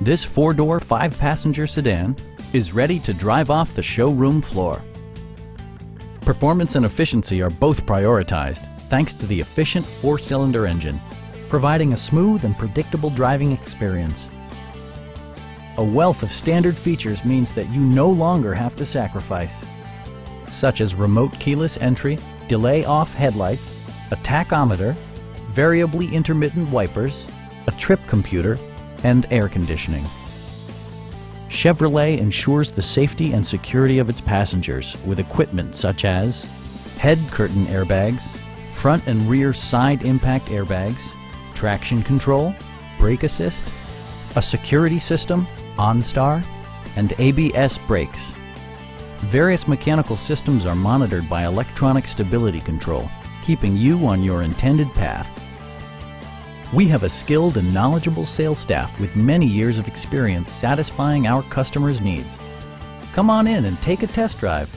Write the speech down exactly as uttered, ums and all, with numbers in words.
This four-door, five-passenger sedan is ready to drive off the showroom floor. Performance and efficiency are both prioritized thanks to the efficient four-cylinder engine, providing a smooth and predictable driving experience. A wealth of standard features means that you no longer have to sacrifice, such as remote keyless entry, delay off headlights, a tachometer, variably intermittent wipers, a trip computer, and air conditioning. Chevrolet ensures the safety and security of its passengers with equipment such as head curtain airbags, front and rear side impact airbags, traction control, brake assist, a security system, OnStar, and A B S brakes. Various mechanical systems are monitored by electronic stability control, keeping you on your intended path. We have a skilled and knowledgeable sales staff with many years of experience satisfying our customers' needs. Come on in and take a test drive.